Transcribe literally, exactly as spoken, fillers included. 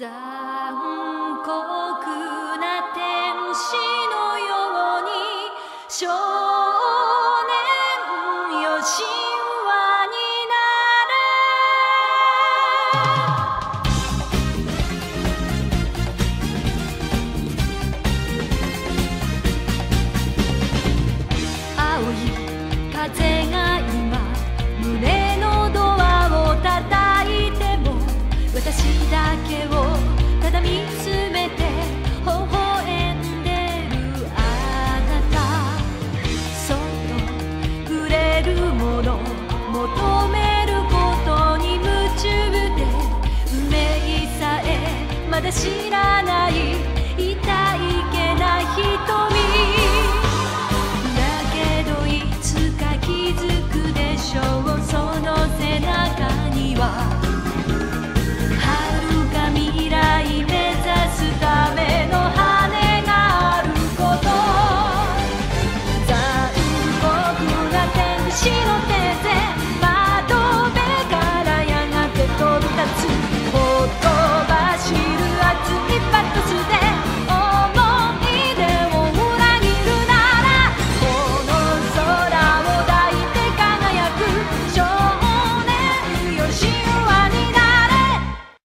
残酷な天使のように少年よし。知らない。